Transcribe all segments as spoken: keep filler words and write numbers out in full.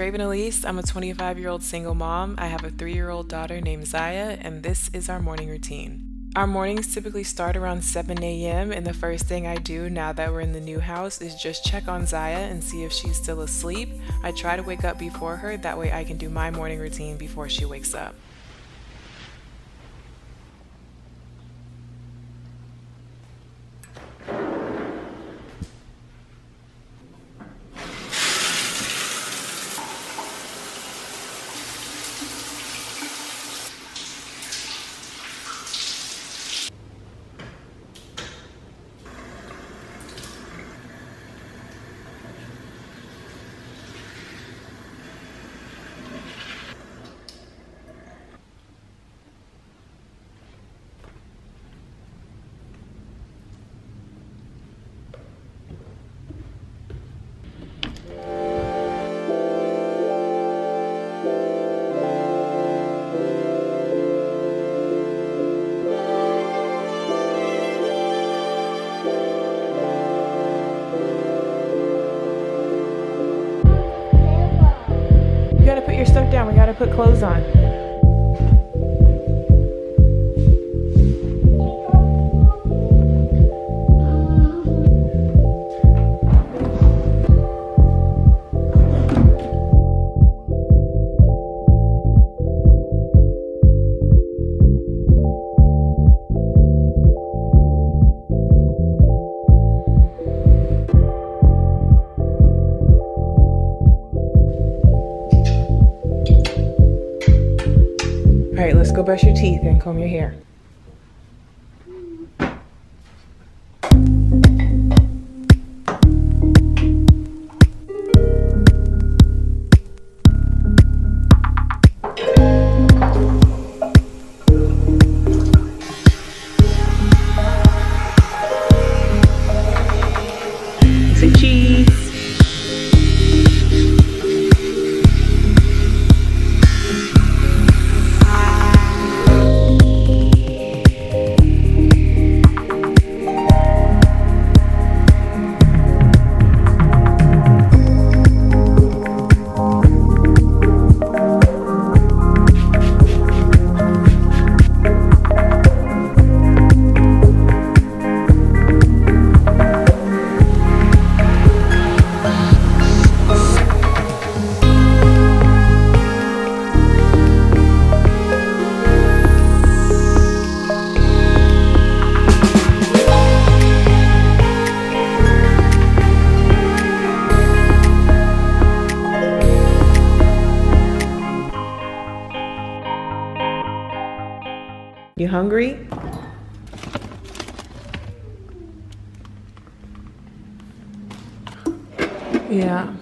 Raven Elyse. I'm a twenty-five-year-old single mom. I have a three-year-old daughter named Ziya, and this is our morning routine. Our mornings typically start around seven A M, and the first thing I do now that we're in the new house is just check on Ziya and see if she's still asleep. I try to wake up before her, that way I can do my morning routine before she wakes up. Your stuff down, we gotta put clothes on. All right, let's go brush your teeth and comb your hair. Say cheese. You hungry? Yeah.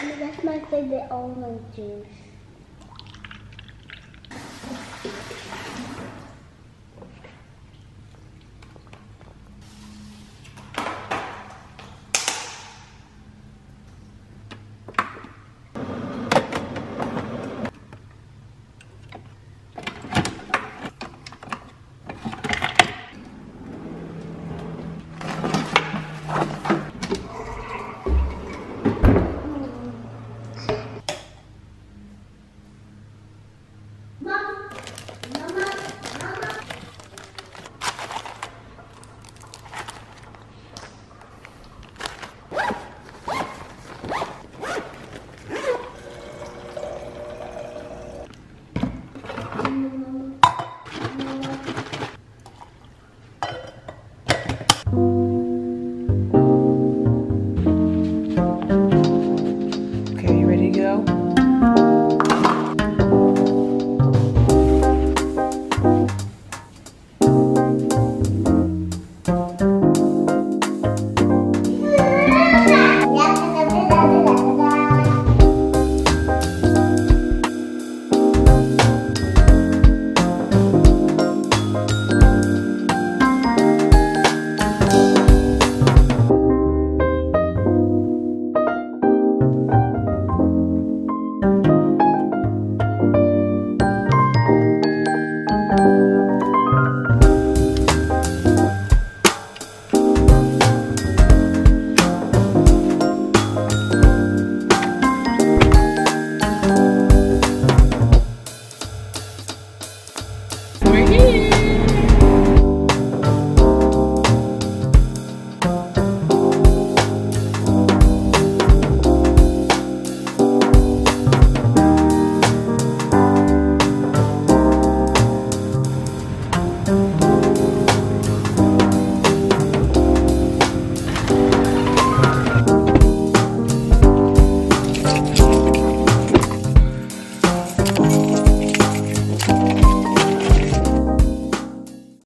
That's my favorite almond juice.